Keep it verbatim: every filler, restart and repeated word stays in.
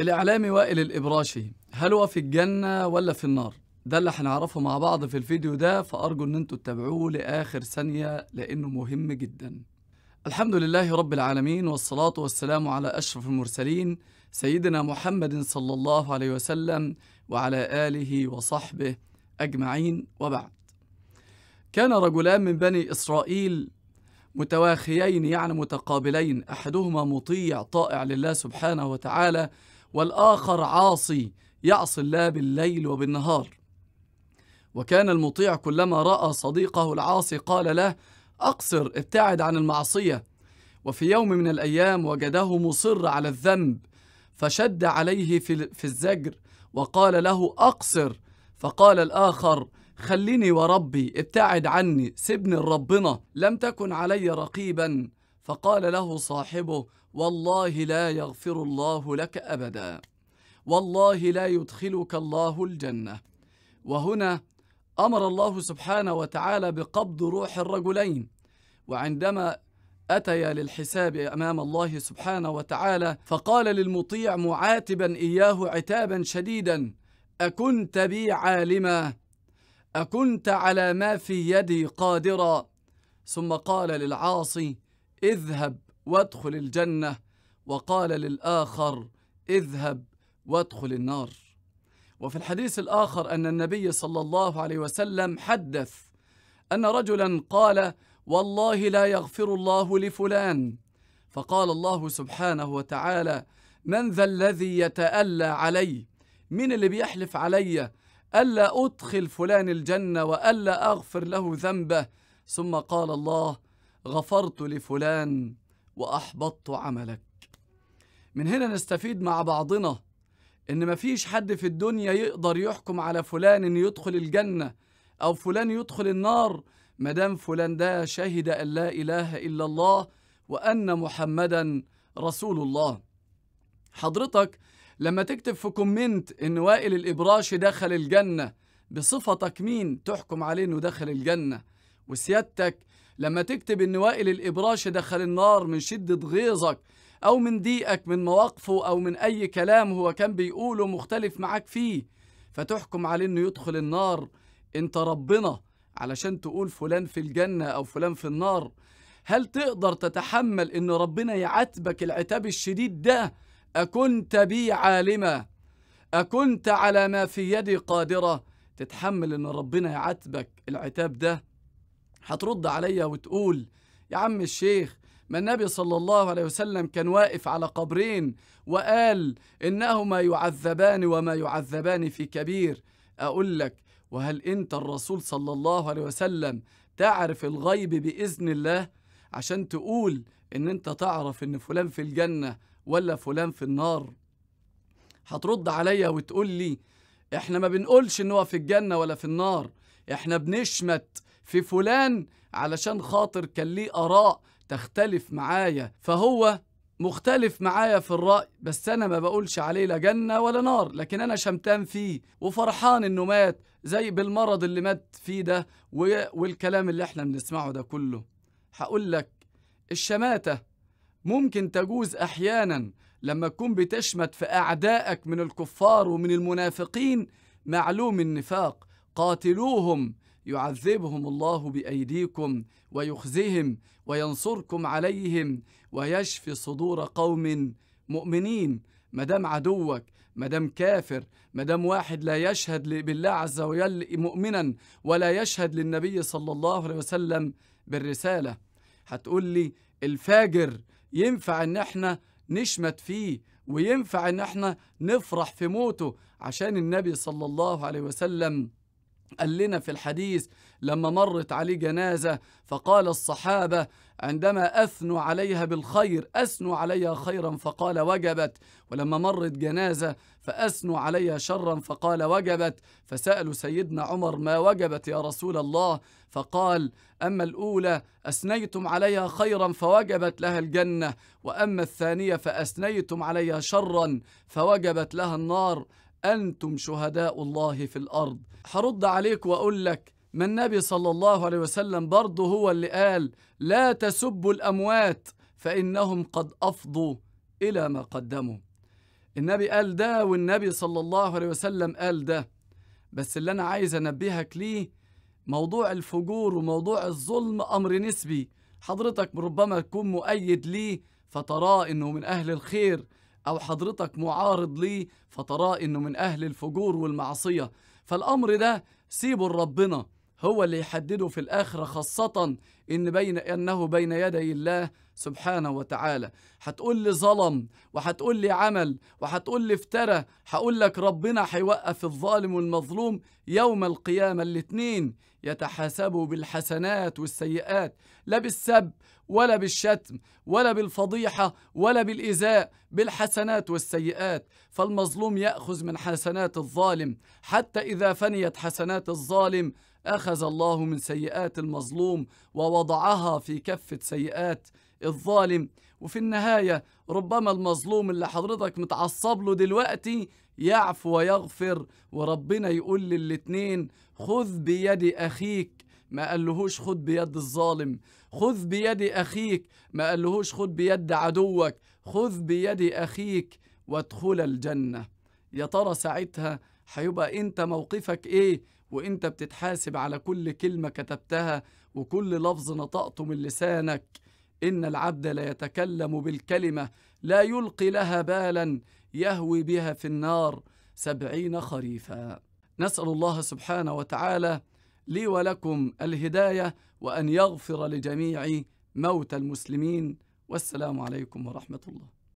الإعلامي وائل الإبراشي، هل هو في الجنة ولا في النار؟ ده اللي هنعرفه مع بعض في الفيديو ده، فأرجو إن أنتوا تتابعوه لآخر ثانية لأنه مهم جدا. الحمد لله رب العالمين، والصلاة والسلام على أشرف المرسلين سيدنا محمد صلى الله عليه وسلم وعلى آله وصحبه أجمعين، وبعد. كان رجلان من بني إسرائيل متواخيين، يعني متقابلين، أحدهما مطيع طائع لله سبحانه وتعالى، والآخر عاصي يعصي الله بالليل وبالنهار. وكان المطيع كلما رأى صديقه العاصي قال له: أقصر، ابتعد عن المعصية. وفي يوم من الأيام وجده مصر على الذنب، فشد عليه في الزجر وقال له: أقصر. فقال الآخر: خليني وربي، ابتعد عني، سبني لربنا، لم تكن علي رقيبا. فقال له صاحبه: والله لا يغفر الله لك أبدا، والله لا يدخلك الله الجنة. وهنا أمر الله سبحانه وتعالى بقبض روح الرجلين، وعندما أتيا للحساب أمام الله سبحانه وتعالى فقال للمطيع معاتبا إياه عتابا شديدا: أكنت بي عالما، أكنت على ما في يدي قادرا. ثم قال للعاصي: اذهب وادخل الجنة. وقال للآخر: اذهب وادخل النار. وفي الحديث الآخر أن النبي صلى الله عليه وسلم حدث أن رجلا قال: والله لا يغفر الله لفلان. فقال الله سبحانه وتعالى: من ذا الذي يتألى علي؟ مين اللي بيحلف علي ألا أدخل فلان الجنة وألا أغفر له ذنبه؟ ثم قال الله: غفرت لفلان وأحبطت عملك. من هنا نستفيد مع بعضنا إن مفيش حد في الدنيا يقدر يحكم على فلان يدخل الجنة أو فلان يدخل النار، مدام فلان ده شهد أن لا إله إلا الله وأن محمدا رسول الله. حضرتك لما تكتب في كومنت إن وائل الإبراشي دخل الجنة، بصفتك مين تحكم عليه إنه دخل الجنة؟ وسيادتك لما تكتب إن وائل الإبراشي دخل النار من شدة غيظك أو من ضيقك من مواقفه أو من أي كلام هو كان بيقوله مختلف معاك فيه، فتحكم عليه إنه يدخل النار. أنت ربنا علشان تقول فلان في الجنة أو فلان في النار. هل تقدر تتحمل إن ربنا يعاتبك العتاب الشديد ده؟ أكنت بي عالما، أكنت على ما في يدي قادرة. تتحمل إن ربنا يعاتبك العتاب ده؟ هترد عليا وتقول: يا عم الشيخ، ما النبي صلى الله عليه وسلم كان واقف على قبرين وقال إنهما يعذبان وما يعذبان في كبير. أقول لك: وهل أنت الرسول صلى الله عليه وسلم تعرف الغيب بإذن الله عشان تقول إن أنت تعرف إن فلان في الجنة ولا فلان في النار؟ هترد عليا وتقول لي: احنا ما بنقولش ان هو في الجنة ولا في النار، احنا بنشمت في فلان علشان خاطر كان ليه آراء تختلف معايا، فهو مختلف معايا في الرأي، بس انا ما بقولش عليه لا جنة ولا نار، لكن انا شمتان فيه وفرحان انه مات زي بالمرض اللي مات فيه ده والكلام اللي احنا بنسمعه ده كله. هقول لك: الشماتة ممكن تجوز أحيانا لما تكون بتشمت في أعدائك من الكفار ومن المنافقين، معلوم النفاق: قاتلوهم يعذبهم الله بأيديكم ويخزيهم وينصركم عليهم ويشفي صدور قوم مؤمنين. مدام عدوك، مدام كافر، مدام واحد لا يشهد بالله عز وجل مؤمنا ولا يشهد للنبي صلى الله عليه وسلم بالرسالة، هتقول لي الفاجر ينفع ان احنا نشمت فيه وينفع ان احنا نفرح في موته؟ عشان النبي صلى الله عليه وسلم قال لنا في الحديث لما مرت عليه جنازة فقال الصحابة عندما أثنوا عليها بالخير: أثنوا عليها خيرا فقال وجبت. ولما مرت جنازة فأثنوا عليها شرا فقال وجبت. فسألوا سيدنا عمر: ما وجبت يا رسول الله؟ فقال: أما الأولى أثنيتم عليها خيرا فوجبت لها الجنة، وأما الثانية فأثنيتم عليها شرا فوجبت لها النار، أنتم شهداء الله في الأرض. هرد عليك وأقول لك: ما النبي صلى الله عليه وسلم برضه هو اللي قال: لا تسبوا الأموات فإنهم قد أفضوا إلى ما قدموا. النبي قال ده والنبي صلى الله عليه وسلم قال ده. بس اللي أنا عايز أنبهك ليه موضوع الفجور وموضوع الظلم أمر نسبي، حضرتك ربما تكون مؤيد ليه فتراه إنه من أهل الخير، أو حضرتك معارض ليه فتراه إنه من أهل الفجور والمعصية. فالأمر ده سيبه لربنا هو اللي يحدده في الآخرة، خاصة إن بين أنه بين يدي الله سبحانه وتعالى. هتقول لي ظلم وهتقول لي عمل وهتقول لي افترى، هقول لك ربنا هيوقف الظالم والمظلوم يوم القيامة، الاتنين يتحاسبوا بالحسنات والسيئات، لا بالسب ولا بالشتم ولا بالفضيحة ولا بالإيذاء، بالحسنات والسيئات. فالمظلوم يأخذ من حسنات الظالم، حتى إذا فنيت حسنات الظالم أخذ الله من سيئات المظلوم ووضعها في كفة سيئات الظالم. وفي النهاية ربما المظلوم اللي حضرتك متعصب له دلوقتي يعفو ويغفر، وربنا يقول للاتنين خذ بيد أخيك، ما قالهوش خذ بيد الظالم، خذ بيد أخيك، ما قالهوش خذ بيد عدوك، خذ بيد أخيك وادخل الجنة. يا ترى ساعتها هيبقى أنت موقفك إيه وأنت بتتحاسب على كل كلمة كتبتها وكل لفظ نطقته من لسانك؟ إن العبد لا يتكلم بالكلمة لا يلقي لها بالا يهوي بها في النار سبعين خريفا. نسأل الله سبحانه وتعالى لي ولكم الهداية وأن يغفر لجميع موتى المسلمين. والسلام عليكم ورحمة الله.